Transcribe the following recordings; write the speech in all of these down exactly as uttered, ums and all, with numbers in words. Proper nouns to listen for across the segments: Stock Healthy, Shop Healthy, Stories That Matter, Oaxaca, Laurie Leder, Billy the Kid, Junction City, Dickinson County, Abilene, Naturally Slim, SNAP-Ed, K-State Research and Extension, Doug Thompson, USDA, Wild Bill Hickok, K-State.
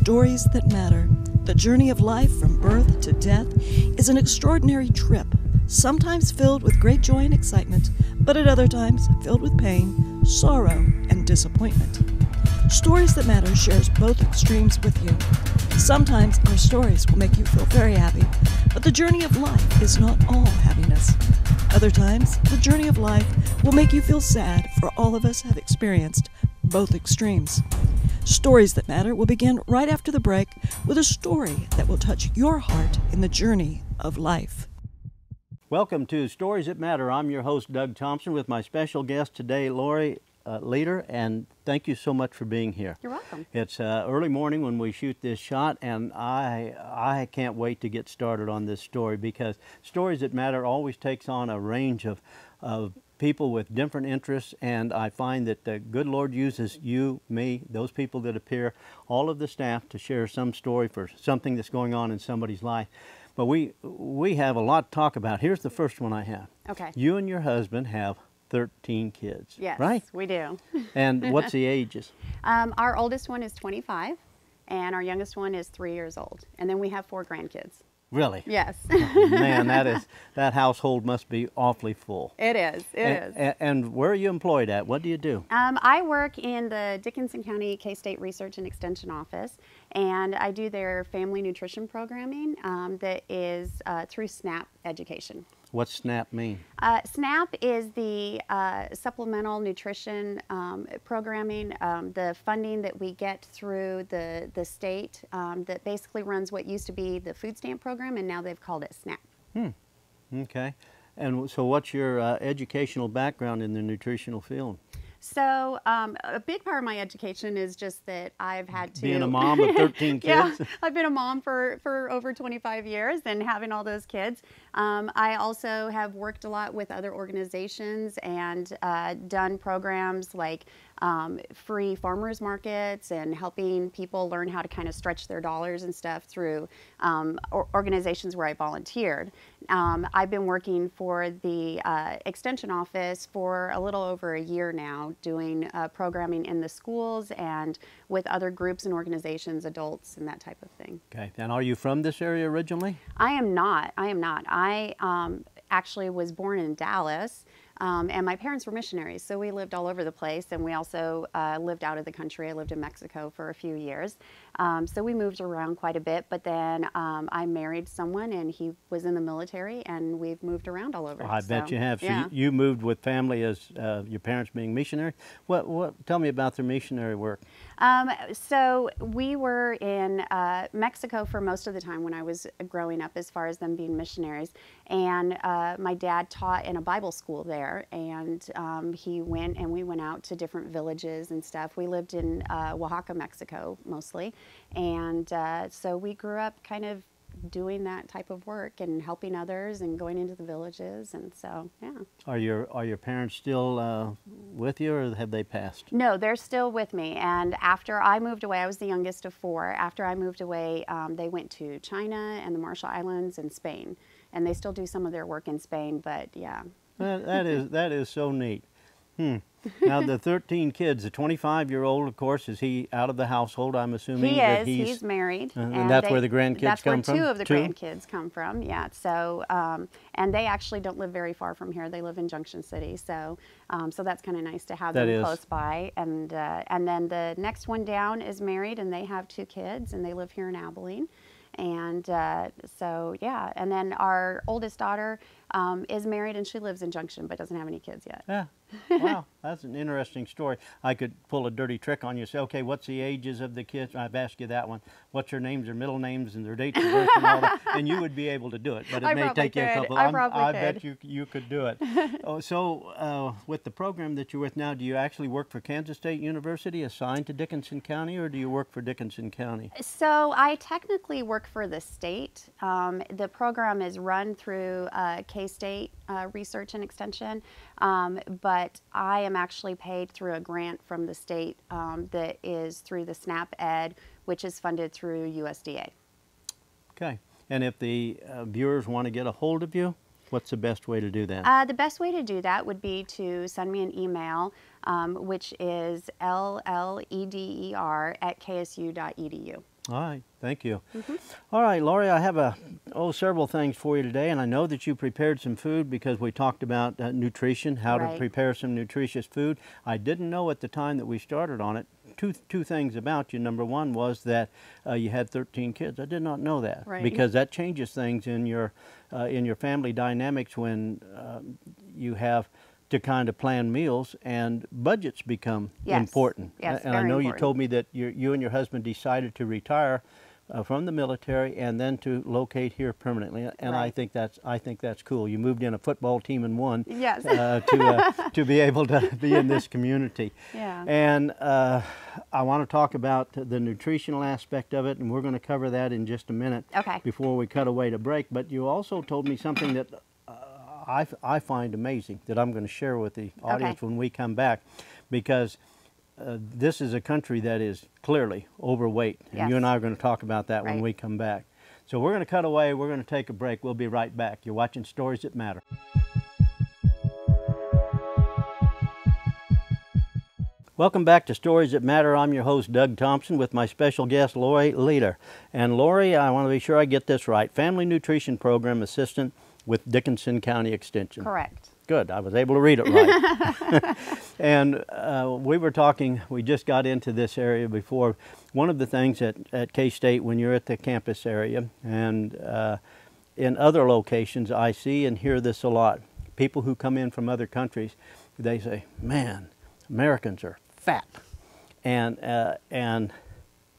Stories That Matter, the journey of life from birth to death, is an extraordinary trip, sometimes filled with great joy and excitement, but at other times filled with pain, sorrow, and disappointment. Stories That Matter shares both extremes with you. Sometimes our stories will make you feel very happy, but the journey of life is not all happiness. Other times, the journey of life will make you feel sad, for all of us have experienced both extremes. Stories That Matter will begin right after the break with a story that will touch your heart in the journey of life. Welcome to Stories That Matter. I'm your host, Doug Thompson, with my special guest today, Laurie uh, Leder, and thank you so much for being here. You're welcome. It's uh, early morning when we shoot this shot, and I, I can't wait to get started on this story, because Stories That Matter always takes on a range of, of people with different interests, and I find that the good Lord uses you, me, those people that appear, all of the staff, to share some story for something that's going on in somebody's life. But we we have a lot to talk about. Here's the first one I have. Okay. You and your husband have thirteen kids. Yes, right? We do. And what's the ages? Um, our oldest one is twenty-five, and our youngest one is three years old. And then we have four grandkids. Really? Yes. Oh, man, that is that household must be awfully full. It is. It and, is. And where are you employed at? What do you do? Um, I work in the Dickinson County K State Research and Extension Office, and I do their family nutrition programming um, that is uh, through SNAP education. What's SNAP mean? Uh, SNAP is the uh, supplemental nutrition um, programming, um, the funding that we get through the, the state um, that basically runs what used to be the food stamp program, and now they've called it SNAP. Hmm. Okay. And so what's your uh, educational background in the nutritional field? So um, a big part of my education is just that I've had to... Being a mom of thirteen kids? Yeah, I've been a mom for, for over twenty-five years and having all those kids. Um, I also have worked a lot with other organizations and uh, done programs like um, free farmers markets and helping people learn how to kind of stretch their dollars and stuff through um, or organizations where I volunteered. Um, I've been working for the uh, Extension Office for a little over a year now, doing uh, programming in the schools and with other groups and organizations, adults and that type of thing. Okay, and are you from this area originally? I am not, I am not. I um, actually was born in Dallas, um, and my parents were missionaries, so we lived all over the place, and we also uh, lived out of the country. I lived in Mexico for a few years, um, so we moved around quite a bit, but then um, I married someone, and he was in the military, and we've moved around all over. Oh, I so, bet you have. So yeah. you, you moved with family as uh, your parents being missionary. What, what, tell me about their missionary work. Um, so we were in uh, Mexico for most of the time when I was growing up, as far as them being missionaries, and uh, my dad taught in a Bible school there, and um, he went and we went out to different villages and stuff. We lived in uh, Oaxaca, Mexico mostly, and uh, so we grew up kind of doing that type of work and helping others and going into the villages, and so yeah. Are your are your parents still uh, with you, or have they passed? No, they're still with me. And after I moved away, I was the youngest of four. After I moved away, um, they went to China and the Marshall Islands and Spain, and they still do some of their work in Spain. But yeah, that, that is that is so neat. Hmm. Now the thirteen kids, the twenty-five-year-old, of course, is he out of the household? I'm assuming he is. That he's, he's married, uh, and, and that's they, where the grandkids that's come where from. Two of the two? grandkids come from. Yeah. So, um, and they actually don't live very far from here. They live in Junction City. So, um, so that's kind of nice to have that them is. close by. And uh, and then the next one down is married, and they have two kids, and they live here in Abilene. And uh, so yeah, and then our oldest daughter um, is married, and she lives in Junction, but doesn't have any kids yet. Yeah. Wow, that's an interesting story. I could pull a dirty trick on you. Say, okay, what's the ages of the kids? I've asked you that one. What's their names, their middle names, and their dates of birth, and all that? And you would be able to do it, but it I may take could. you a couple. I probably I could. bet you you could do it. Oh, so uh, with the program that you're with now, do you actually work for Kansas State University, assigned to Dickinson County, or do you work for Dickinson County? So I technically work for the state. Um, the program is run through uh, K State uh, Research and Extension, um, but But I am actually paid through a grant from the state um, that is through the SNAP-Ed, which is funded through U S D A. Okay. And if the uh, viewers want to get a hold of you, what's the best way to do that? Uh, the best way to do that would be to send me an email, um, which is L L E D E R at K S U dot E D U. All right, thank you. Mm-hmm. All right, Laurie, I have a oh several things for you today, and I know that you prepared some food because we talked about uh, nutrition, how right. to prepare some nutritious food. I didn't know at the time that we started on it two two things about you. Number one was that uh, you had thirteen kids. I did not know that right. because that changes things in your uh, in your family dynamics when uh, you have to kind of plan meals, and budgets become yes. important. Yes, and I know important. You told me that you, you and your husband decided to retire uh, from the military and then to locate here permanently. And right. I think that's I think that's cool. You moved in a football team and won yes. uh, to uh, to be able to be in this community. Yeah. And uh, I want to talk about the nutritional aspect of it, and we're going to cover that in just a minute. Okay. Before we cut away to break, but you also told me something that I, I find amazing that I'm going to share with the audience okay. when we come back, because uh, this is a country that is clearly overweight, and yes. you and I are going to talk about that right. when we come back. So we're going to cut away, we're going to take a break, we'll be right back. You're watching Stories That Matter. Welcome back to Stories That Matter. I'm your host, Doug Thompson, with my special guest, Laurie Leder. And Laurie, I want to be sure I get this right, Family Nutrition Program Assistant with Dickinson County Extension. Correct. Good, I was able to read it right. And uh, we were talking, we just got into this area before. One of the things at, at K-State, when you're at the campus area and uh, in other locations, I see and hear this a lot. People who come in from other countries, they say, man, Americans are fat. And, uh, and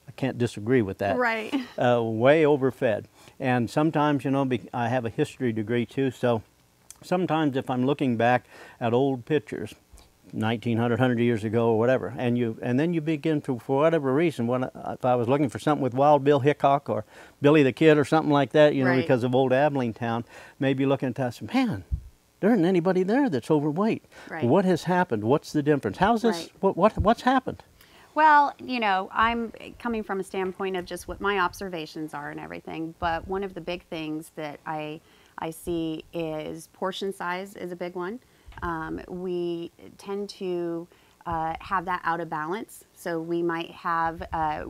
I can't disagree with that. Right. Uh, way overfed. And sometimes, you know, I have a history degree too, so sometimes if I'm looking back at old pictures, nineteen hundred, one hundred years ago or whatever, and you and then you begin to, for whatever reason, when I, if I was looking for something with Wild Bill Hickok or Billy the Kid or something like that, you know, right. because of old Abilene town, maybe looking at that, man, there isn't anybody there that's overweight. Right. What has happened? What's the difference? How's this, right. what, what, what's happened? Well, you know, I'm coming from a standpoint of just what my observations are and everything, but one of the big things that I, I see is portion size is a big one. Um, we tend to uh, have that out of balance. So we might have, uh,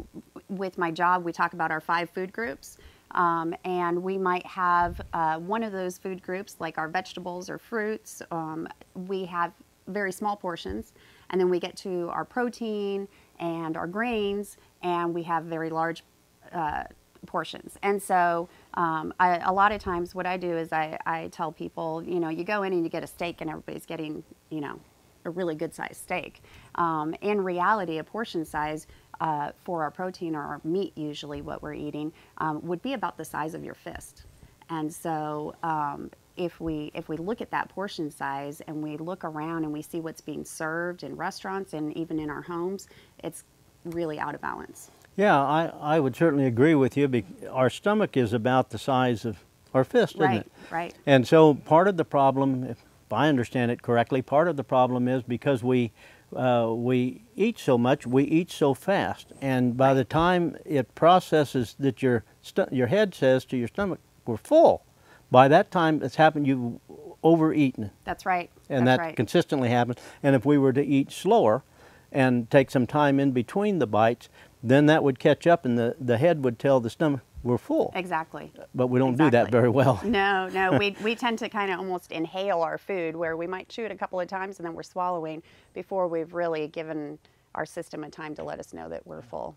with my job, we talk about our five food groups, um, and we might have uh, one of those food groups, like our vegetables or fruits, um, we have very small portions, and then we get to our protein and our grains, and we have very large uh, portions. And so um, I, a lot of times what I do is I, I tell people, you know, you go in and you get a steak and everybody's getting, you know, a really good sized steak. Um, in reality, a portion size uh, for our protein or our meat, usually what we're eating, um, would be about the size of your fist. And so um, if we if we look at that portion size and we look around and we see what's being served in restaurants and even in our homes, it's really out of balance. Yeah, I, I would certainly agree with you. Our stomach is about the size of our fist, isn't it? Right, right. And so part of the problem, if I understand it correctly, part of the problem is because we uh, we eat so much, we eat so fast, and by the time it processes that your st your head says to your stomach, we're full. By that time, it's happened, you've overeaten. That's right. And That's that right. consistently happens. And if we were to eat slower and take some time in between the bites, then that would catch up and the, the head would tell the stomach, we're full. Exactly. But we don't exactly. do that very well. No, no. we, we tend to kind of almost inhale our food, where we might chew it a couple of times and then we're swallowing before we've really given our system a time to let us know that we're full.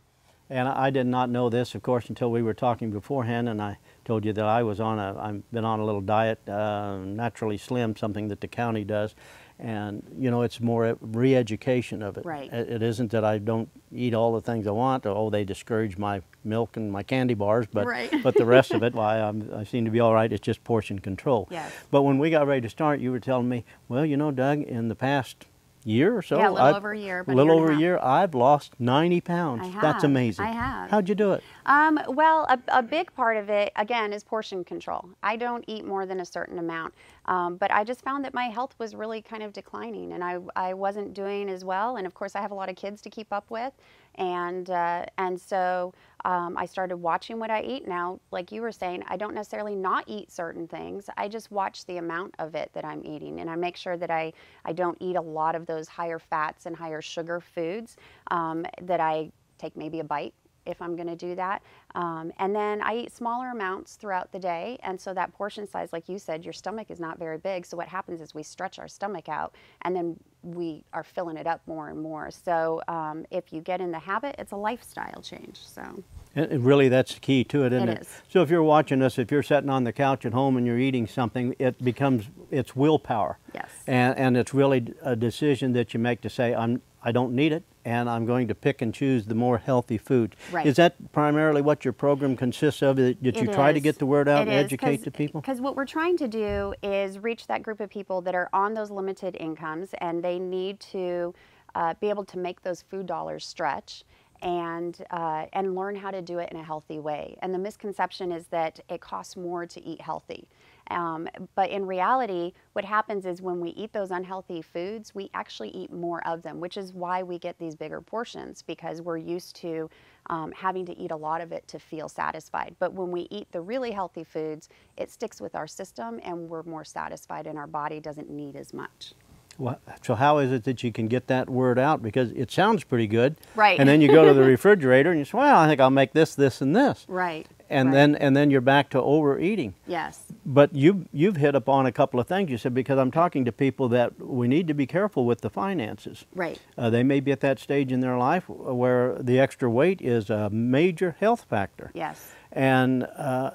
And I did not know this, of course, until we were talking beforehand, and I told you that I was on a, I've been on a little diet, uh, Naturally Slim, something that the county does, and you know, it's more re-education of it. Right. It isn't that I don't eat all the things I want, or, oh, they discourage my milk and my candy bars, but right. but the rest of it, why I'm, I seem to be all right, it's just portion control. Yes. But when we got ready to start, you were telling me, well, you know, Doug, in the past year or so? Yeah, a little I've, over a year. A little over a year, I've lost ninety pounds. I have. That's amazing. I have. How'd you do it? Um, well, a, a big part of it, again, is portion control. I don't eat more than a certain amount, um, but I just found that my health was really kind of declining, and I, I wasn't doing as well, and of course I have a lot of kids to keep up with, and, uh, and so um, I started watching what I eat now. Like you were saying, I don't necessarily not eat certain things, I just watch the amount of it that I'm eating, and I make sure that I, I don't eat a lot of those higher fats and higher sugar foods, um, that I take maybe a bite if I'm going to do that. Um, and then I eat smaller amounts throughout the day. And so that portion size, like you said, your stomach is not very big. So what happens is we stretch our stomach out and then we are filling it up more and more. So um, if you get in the habit, it's a lifestyle change. So and really, that's the key to it, isn't it? It is. So if you're watching us, if you're sitting on the couch at home and you're eating something, it becomes, it's willpower. Yes. And, and it's really a decision that you make to say, I'm, I don't need it, and I'm going to pick and choose the more healthy food. Right. Is that primarily what your program consists of? Did you try to get the word out and educate the people? Because what we're trying to do is reach that group of people that are on those limited incomes, and they need to uh, be able to make those food dollars stretch and uh, and learn how to do it in a healthy way. And the misconception is that it costs more to eat healthy. Um, but in reality, what happens is when we eat those unhealthy foods, we actually eat more of them, which is why we get these bigger portions, because we're used to um, having to eat a lot of it to feel satisfied. But when we eat the really healthy foods, it sticks with our system and we're more satisfied and our body doesn't need as much. Well, so how is it that you can get that word out? Because it sounds pretty good. Right. And then you go to the refrigerator and you say, well, I think I'll make this, this, and this. Right. And right. then and then you're back to overeating. Yes. But you you've hit upon a couple of things. You said, because I'm talking to people that we need to be careful with the finances. Right. Uh, they may be at that stage in their life where the extra weight is a major health factor. Yes. And uh,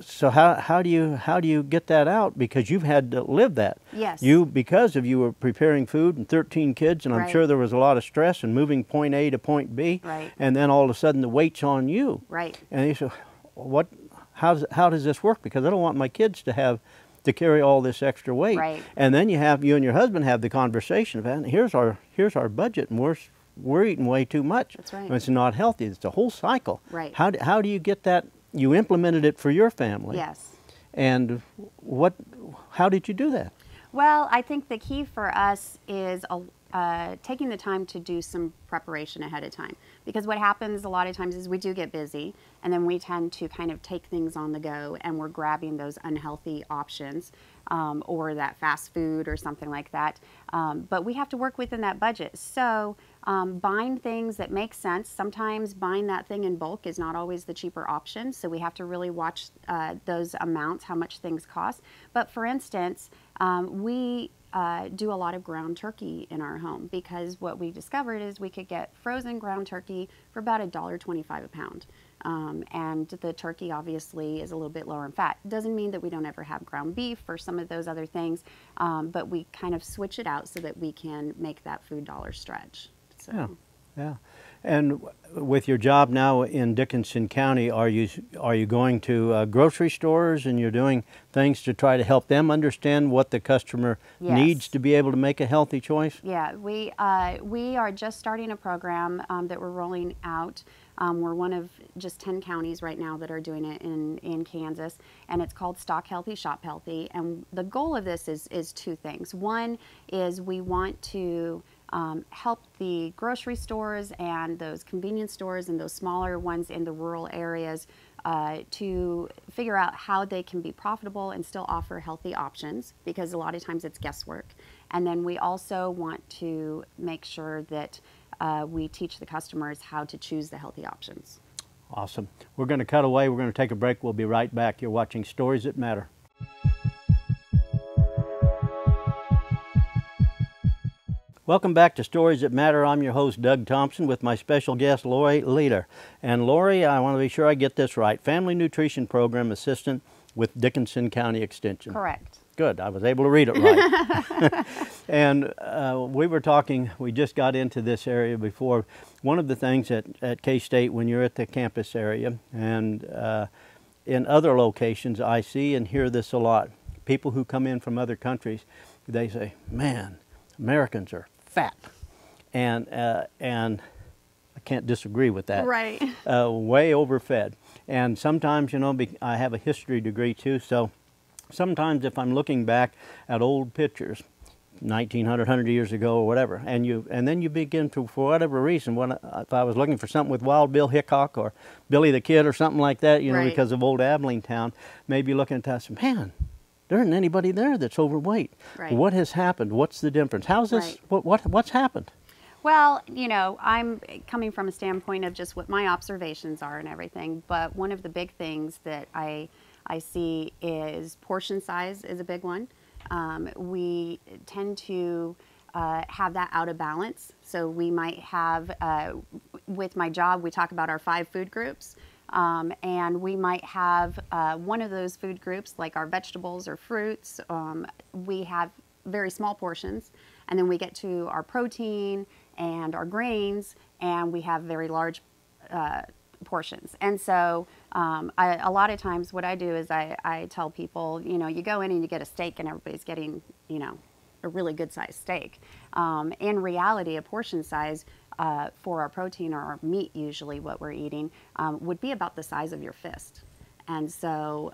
so how how do you how do you get that out? Because you've had to live that. Yes. You because of you were preparing food and thirteen kids, and I'm right. sure there was a lot of stress and moving point A to point B. Right. And then all of a sudden the weight's on you. Right. And you say, what, how does, how does this work? Because I don't want my kids to have to carry all this extra weight. Right. And then you have, you and your husband have the conversation about, here's our, here's our budget, and we're, we're eating way too much. That's right. And it's not healthy. It's a whole cycle. Right. How, how do you get that? You implemented it for your family. Yes. And what, how did you do that? Well, I think the key for us is a, uh, taking the time to do some preparation ahead of time. Because what happens a lot of times is we do get busy, and then we tend to kind of take things on the go, and we're grabbing those unhealthy options um, or that fast food or something like that. Um, but we have to work within that budget. So um, buying things that make sense. Sometimes buying that thing in bulk is not always the cheaper option. So we have to really watch uh, those amounts, how much things cost. But for instance, um, we Uh, do a lot of ground turkey in our home, because what we discovered is we could get frozen ground turkey for about a dollar twenty-five a pound. Um, and the turkey obviously is a little bit lower in fat. Doesn't mean that we don't ever have ground beef or some of those other things, um, but we kind of switch it out so that we can make that food dollar stretch. So. Yeah. Yeah. And with your job now in Dickinson County, are you are you going to uh, grocery stores, and you're doing things to try to help them understand what the customer yes. needs to be able to make a healthy choice? Yeah, we uh, we are just starting a program um, that we're rolling out. Um, we're one of just ten counties right now that are doing it in, in Kansas, and it's called Stock Healthy, Shop Healthy. And the goal of this is, is two things. One is we want to Um, help the grocery stores and those convenience stores and those smaller ones in the rural areas uh, to figure out how they can be profitable and still offer healthy options, because a lot of times it's guesswork. And then we also want to make sure that uh, we teach the customers how to choose the healthy options. Awesome. We're going to cut away. We're going to take a break. We'll be right back. You're watching Stories That Matter. Welcome back to Stories That Matter. I'm your host, Doug Thompson, with my special guest, Laurie Leder. And Laurie, I want to be sure I get this right, Family Nutrition Program Assistant with Dickinson County Extension. Correct. Good. I was able to read it right. And uh, we were talking, we just got into this area before. One of the things at, at K-State, when you're at the campus area and uh, in other locations, I see and hear this a lot. People who come in from other countries, they say, man, Americans are fat, and uh, and I can't disagree with that. Right. Uh, way overfed, and sometimes, you know, be, I have a history degree too, so sometimes if I'm looking back at old pictures, nineteen hundred, one hundred years ago or whatever, and you and then you begin to, for whatever reason, when I, if I was looking for something with Wild Bill Hickok or Billy the Kid or something like that, you know, right. because of old Abilene town, maybe looking at that, man, there isn't anybody there that's overweight. Right. What has happened? What's the difference? How's this? Right. What, what what's happened? Well, you know, I'm coming from a standpoint of just what my observations are and everything, but one of the big things that I, I see is portion size is a big one. Um, we tend to uh, have that out of balance. So we might have, uh, with my job, we talk about our five food groups. Um, and we might have uh, one of those food groups, like our vegetables or fruits, um, we have very small portions, and then we get to our protein and our grains, and we have very large uh, portions. And so um, I, a lot of times what I do is I, I tell people, you know, you go in and you get a steak and everybody's getting, you know, a really good sized steak. Um, in reality, a portion size Uh, for our protein or our meat, usually what we're eating, um, would be about the size of your fist. And so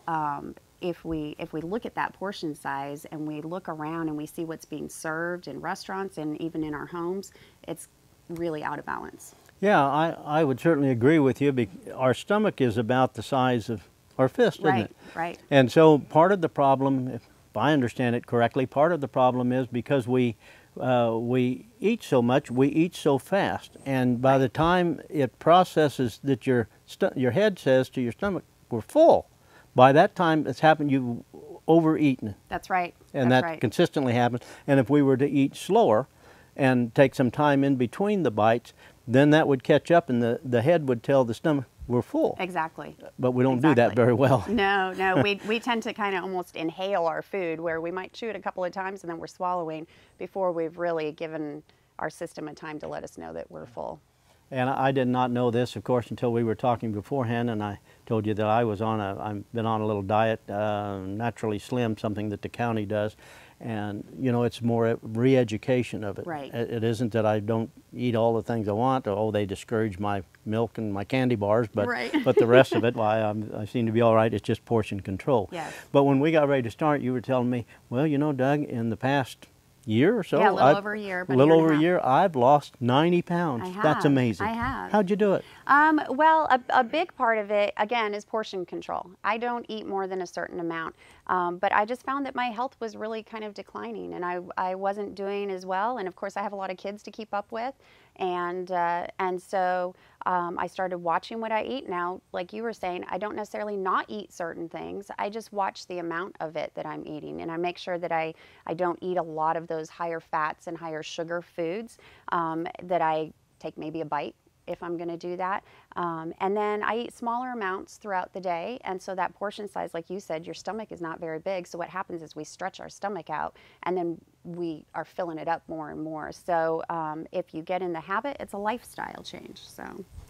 um, if we if we look at that portion size and we look around and we see what's being served in restaurants and even in our homes, it's really out of balance. Yeah, I, I would certainly agree with you. Our stomach is about the size of our fist, isn't it? Right, right. And so part of the problem, if I understand it correctly, part of the problem is because we Uh, we eat so much, we eat so fast, and by the time it processes that your stu your head says to your stomach, we're full, by that time it's happened, you've overeaten. That's right. And That's that right. consistently happens. And if we were to eat slower and take some time in between the bites, then that would catch up and the, the head would tell the stomach, we're full. Exactly. But we don't exactly. do that very well. No, no. we, we tend to kind of almost inhale our food, where we might chew it a couple of times and then we're swallowing before we've really given our system a time to let us know that we're full. And I did not know this, of course, until we were talking beforehand, and I told you that I was on a, I've been on a little diet, uh, Naturally Slim, something that the county does. And, you know, it's more re-education of it. Right. It isn't that I don't eat all the things I want, or, oh, they discourage my milk and my candy bars, but right. but the rest of it, why, I'm, I seem to be all right. It's just portion control. Yes. But when we got ready to start, you were telling me, well, you know, Doug, in the past year or so, yeah, a little I've, over a year, but little over a year, I've lost ninety pounds. I have. That's amazing. I have. How'd you do it? Um, well, a, a big part of it, again, is portion control. I don't eat more than a certain amount, um, but I just found that my health was really kind of declining, and I, I wasn't doing as well. And of course, I have a lot of kids to keep up with, and uh, and so um, I started watching what I eat. Now, like you were saying, I don't necessarily not eat certain things. I just watch the amount of it that I'm eating, and I make sure that I, I don't eat a lot of those higher fats and higher sugar foods, um, that I take maybe a bite if I'm going to do that. Um, and then I eat smaller amounts throughout the day, and so that portion size, like you said, your stomach is not very big, so what happens is we stretch our stomach out, and then we are filling it up more and more. So um, if you get in the habit, it's a lifestyle change. So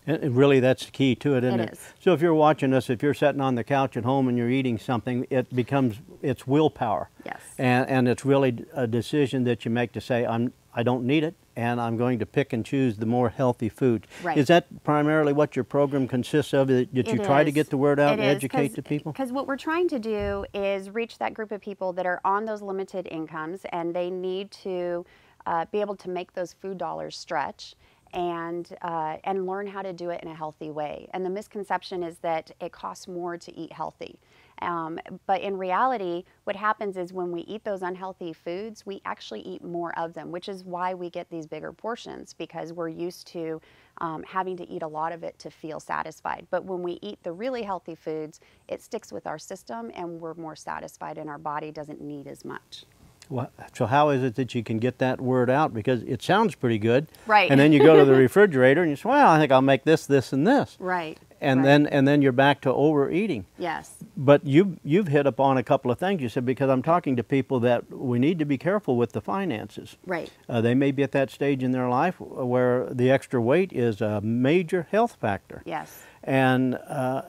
and really, that's the key to it, isn't it? It is. So if you're watching us, if you're sitting on the couch at home and you're eating something, it becomes, it's willpower. Yes. And, and it's really a decision that you make to say, I'm, I don't need it, and I'm going to pick and choose the more healthy food. Right. Is that primarily what your program consists of? Did you it try is. to get the word out it and is, educate the people? Because what we're trying to do is reach that group of people that are on those limited incomes, and they need to uh, be able to make those food dollars stretch, and uh, and learn how to do it in a healthy way. And the misconception is that it costs more to eat healthy. Um, but in reality, what happens is when we eat those unhealthy foods, we actually eat more of them, which is why we get these bigger portions, because we're used to um, having to eat a lot of it to feel satisfied. But when we eat the really healthy foods, it sticks with our system and we're more satisfied, and our body doesn't need as much. Well, so how is it that you can get that word out? Because it sounds pretty good. Right. And then you go to the refrigerator and you say, well, I think I'll make this, this, and this. Right. And right. then and then you're back to overeating. Yes. But you, you've hit upon a couple of things. You said, because I'm talking to people that we need to be careful with the finances. Right. Uh, they may be at that stage in their life where the extra weight is a major health factor. Yes. And uh,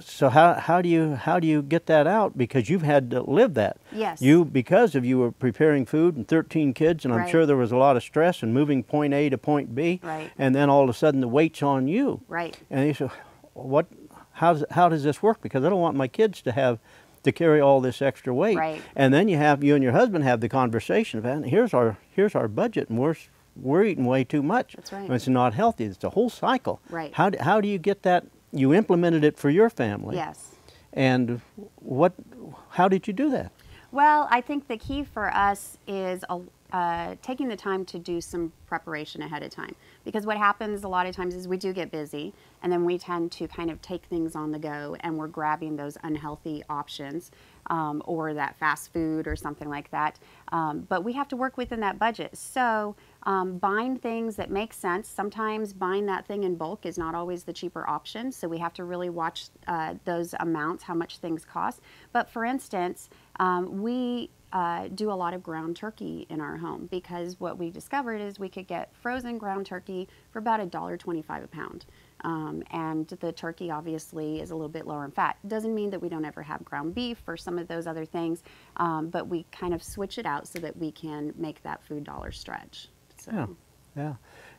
so how, how do you how do you get that out? Because you've had to live that. Yes. You, because of you were preparing food and thirteen kids, and right. I'm sure there was a lot of stress and moving point A to point B. Right. And then all of a sudden the weight's on you. Right. And you say, what, how does, how does this work? Because I don't want my kids to have to carry all this extra weight. Right. And then you have, you and your husband have the conversation about, here's our, here's our budget, and we're, we're eating way too much. That's right. And it's not healthy. It's a whole cycle. Right. How do, how do you get that? You implemented it for your family. Yes. And what, how did you do that? Well, I think the key for us is a, uh, taking the time to do some preparation ahead of time. Because what happens a lot of times is we do get busy, and then we tend to kind of take things on the go, and we're grabbing those unhealthy options um, or that fast food or something like that. Um, but we have to work within that budget. So um, buying things that make sense. Sometimes buying that thing in bulk is not always the cheaper option. So we have to really watch uh, those amounts, how much things cost. But for instance, um, we Uh, do a lot of ground turkey in our home, because what we discovered is we could get frozen ground turkey for about a dollar twenty-five a pound. Um, and the turkey obviously is a little bit lower in fat. Doesn't mean that we don't ever have ground beef or some of those other things, um, but we kind of switch it out so that we can make that food dollar stretch. So. Yeah, yeah.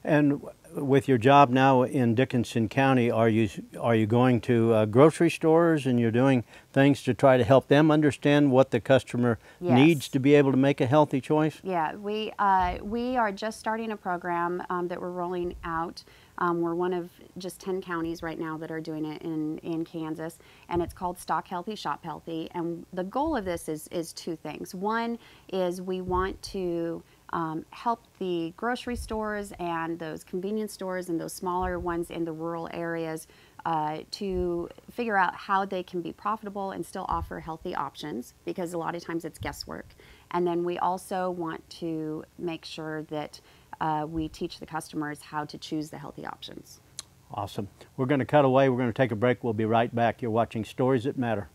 And with your job now in Dickinson County, are you are you going to uh, grocery stores, and you're doing things to try to help them understand what the customer yes. needs to be able to make a healthy choice? Yeah, we uh, we are just starting a program um, that we're rolling out. Um, we're one of just ten counties right now that are doing it in, in Kansas, and it's called Stock Healthy, Shop Healthy. And the goal of this is, is two things. One is we want to Um, help the grocery stores and those convenience stores and those smaller ones in the rural areas uh, to figure out how they can be profitable and still offer healthy options, because a lot of times it's guesswork. And then we also want to make sure that uh, we teach the customers how to choose the healthy options. Awesome. We're going to cut away. We're going to take a break. We'll be right back. You're watching Stories That Matter.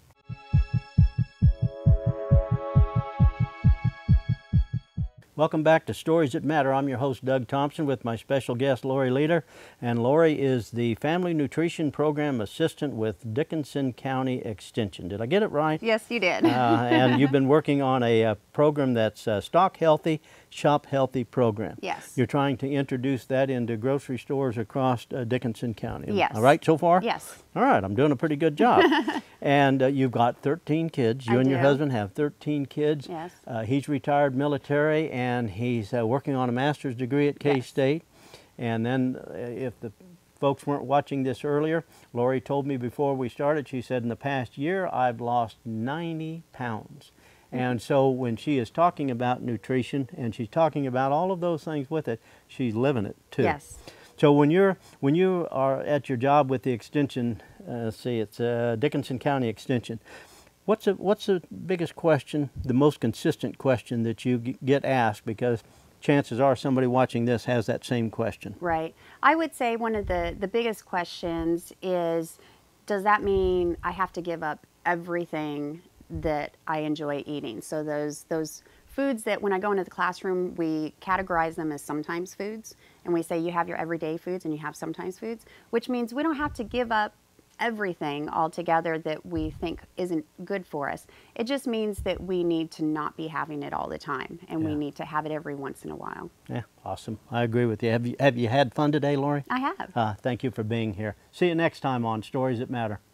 Welcome back to Stories That Matter. I'm your host, Doug Thompson, with my special guest, Laurie Leder. And Laurie is the Family Nutrition Program Assistant with Dickinson County Extension. Did I get it right? Yes, you did. uh, and you've been working on a, a program that's uh, Stock Healthy, Shop Healthy program. Yes. You're trying to introduce that into grocery stores across uh, Dickinson County. Yes. All right, so far? Yes. All right, I'm doing a pretty good job. And uh, you've got thirteen kids. You I and do. your husband have thirteen kids. Yes. Uh, he's retired military, and he's uh, working on a master's degree at K State. Yes. And then uh, if the folks weren't watching this earlier, Laurie told me before we started, she said in the past year, I've lost ninety pounds. And so when she is talking about nutrition, and she's talking about all of those things with it, she's living it too. Yes. So when you're when you are at your job with the extension, uh, let's see, it's uh, Dickinson County Extension. What's a, what's the biggest question, the most consistent question that you get asked? Because chances are somebody watching this has that same question. Right. I would say one of the the biggest questions is, does that mean I have to give up everything that I enjoy eating? So those those foods that when I go into the classroom, we categorize them as sometimes foods, and we say you have your everyday foods and you have sometimes foods, which means we don't have to give up everything altogether that we think isn't good for us. It just means that we need to not be having it all the time, and yeah. we need to have it every once in a while. Yeah, awesome. I agree with you. Have you, have you had fun today, Laurie? I have. Uh, thank you for being here. See you next time on Stories That Matter.